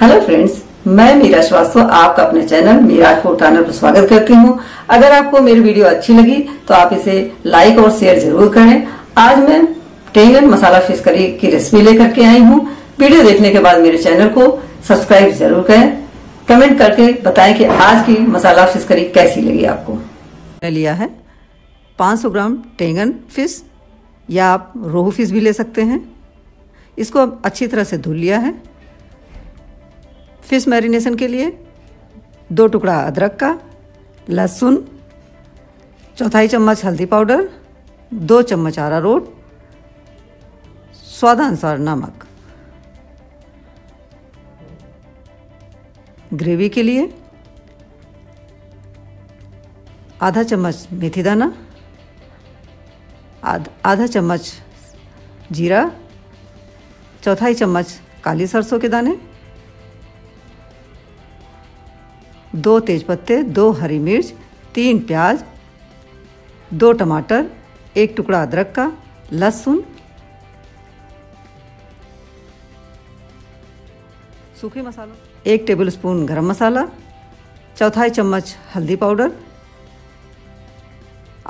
Hello friends, मैं मीरा श्रीवास्तव आपका अपने चैनल मीरा फूड कॉर्नर पर स्वागत करती हूँ। अगर आपको मेरी वीडियो अच्छी लगी तो आप इसे लाइक और शेयर जरूर करें। आज मैं टेंगन मसाला फिस्करी की रेसिपी लेकर के आई हूँ। वीडियो देखने के बाद मेरे चैनल को सब्सक्राइब जरूर करें। कमेंट करके बताएं कि आज की मसाला फिस्करी कैसी लगी आपको। लिया है 500 ग्राम टेंगन फिश या आप रोहू फिश भी ले सकते हैं। इसको अब अच्छी तरह से धुल लिया है। फिश मैरिनेशन के लिए 2 टुकड़ा अदरक का, लहसुन, 1/4 चम्मच हल्दी पाउडर, 2 चम्मच अरारोट, स्वादानुसार नमक। ग्रेवी के लिए आधा चम्मच मेथी दाना, आधा चम्मच जीरा, 1/4 चम्मच काली सरसों के दाने, 2 तेजपत्ते, 2 हरी मिर्च, 3 प्याज, 2 टमाटर, 1 टुकड़ा अदरक का, लहसुन, सूखे मसालों, 1 टेबलस्पून गरम मसाला, 1/4 चम्मच हल्दी पाउडर,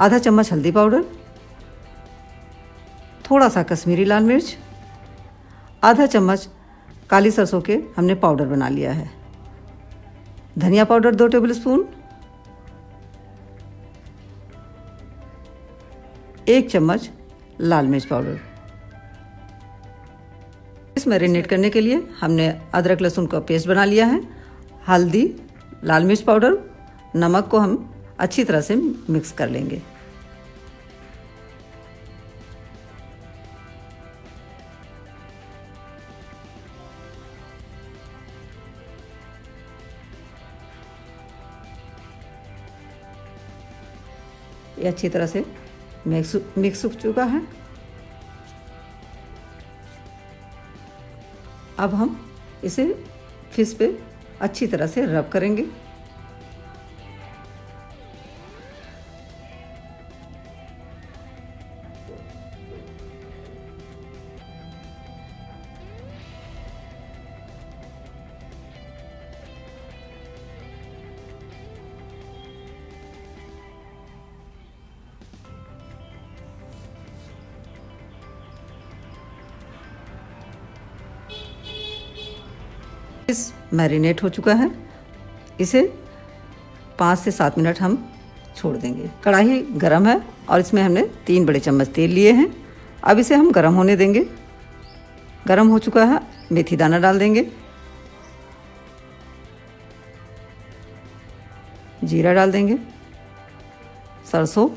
आधा चम्मच हल्दी पाउडर, थोड़ा सा कश्मीरी लाल मिर्च, आधा चम्मच काली सरसों के हमने पाउडर बना लिया है, धनिया पाउडर 2 टेबलस्पून, 1 चम्मच लाल मिर्च पाउडर। इस मैरिनेट करने के लिए हमने अदरक लहसुन का पेस्ट बना लिया है। हल्दी, लाल मिर्च पाउडर, नमक को हम अच्छी तरह से मिक्स कर लेंगे। ये अच्छी तरह से मिक्स हो चुका है। अब हम इसे फिश पे अच्छी तरह से रब करेंगे। फिश मैरिनेट हो चुका है, इसे 5 से 7 मिनट हम छोड़ देंगे। कढ़ाई गरम है और इसमें हमने 3 बड़े चम्मच तेल लिए हैं। अब इसे हम गरम होने देंगे। गरम हो चुका है, मेथी दाना डाल देंगे, जीरा डाल देंगे, सरसों,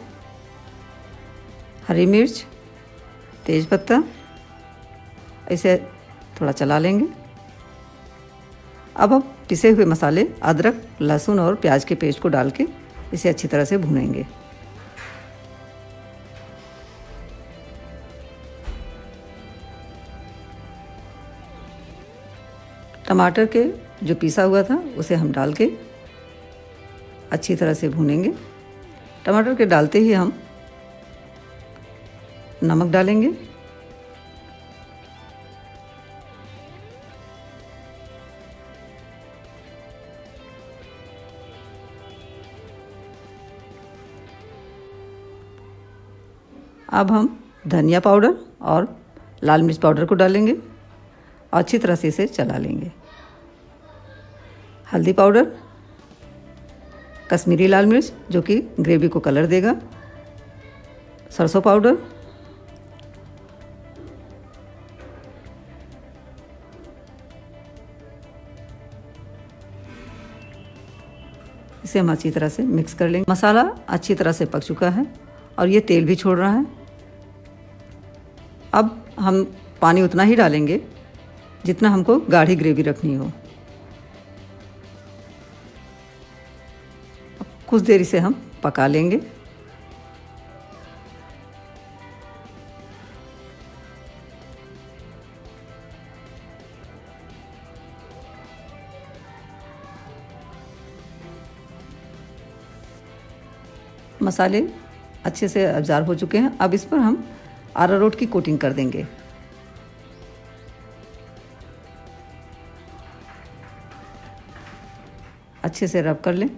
हरी मिर्च, तेजपत्ता, इसे थोड़ा चला लेंगे। अब हम पिसे हुए मसाले अदरक, लहसुन और प्याज के पेस्ट को डाल के इसे अच्छी तरह से भूनेंगे। टमाटर के जो पिसा हुआ था उसे हम डाल के अच्छी तरह से भूनेंगे। टमाटर के डालते ही हम नमक डालेंगे, अब हम धनिया पाउडर और लाल मिर्च पाउडर को डालेंगे और अच्छी तरह से इसे चला लेंगे। हल्दी पाउडर, कश्मीरी लाल मिर्च जो कि ग्रेवी को कलर देगा, सरसों पाउडर, इसे हम अच्छी तरह से मिक्स कर लेंगे। मसाला अच्छी तरह से पक चुका है और ये तेल भी छोड़ रहा है। अब हम पानी उतना ही डालेंगे जितना हमको गाढ़ी ग्रेवी रखनी हो। कुछ देर इसे हम पका लेंगे। मसाले अच्छे से अब्जॉर्ब हो चुके हैं। अब इस पर हम अरारोट की कोटिंग कर देंगे। अच्छे से रब कर लें।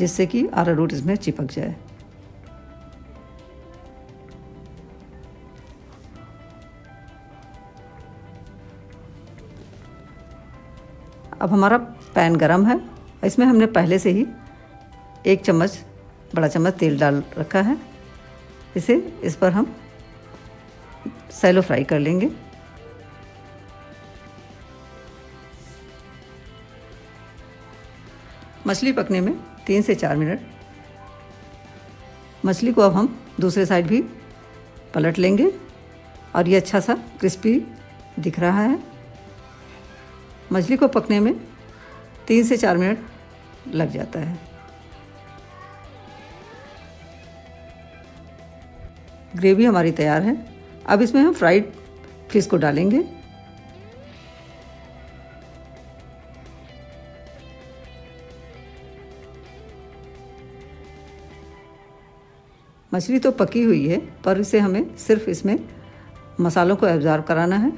जिससे कि अरारोट इसमें चिपक जाए। अब हमारा पैन गरम है। इसमें हमने पहले से ही एक चम्मच बड़ा चम्मच तेल डाल रखा है। इसे इस पर हम सैलो फ्राई कर लेंगे। मछली पकने में 3 से 4 मिनट। मछली को अब हम दूसरे साइड भी पलट लेंगे और ये अच्छा सा क्रिस्पी दिख रहा है। मछली को पकने में 3 से 4 मिनट लग जाता है। ग्रेवी हमारी तैयार है। अब इसमें हम फ्राइड फिश को डालेंगे। मछली तो पकी हुई है पर इसे हमें सिर्फ इसमें मसालों को एब्जॉर्ब कराना है,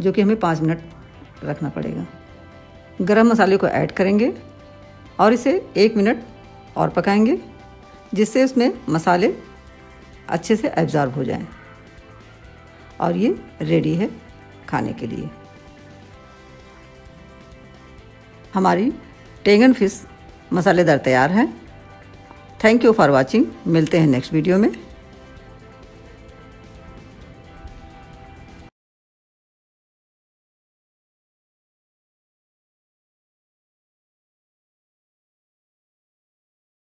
जो कि हमें 5 मिनट रखना पड़ेगा। गरम मसाले को ऐड करेंगे और इसे 1 मिनट और पकाएंगे, जिससे उसमें मसाले अच्छे से एब्जॉर्ब हो जाएं। और ये रेडी है खाने के लिए। हमारी टेंगन फिश मसालेदार तैयार है। Thank you for watching. मिलते हैं नेक्स्ट वीडियो में।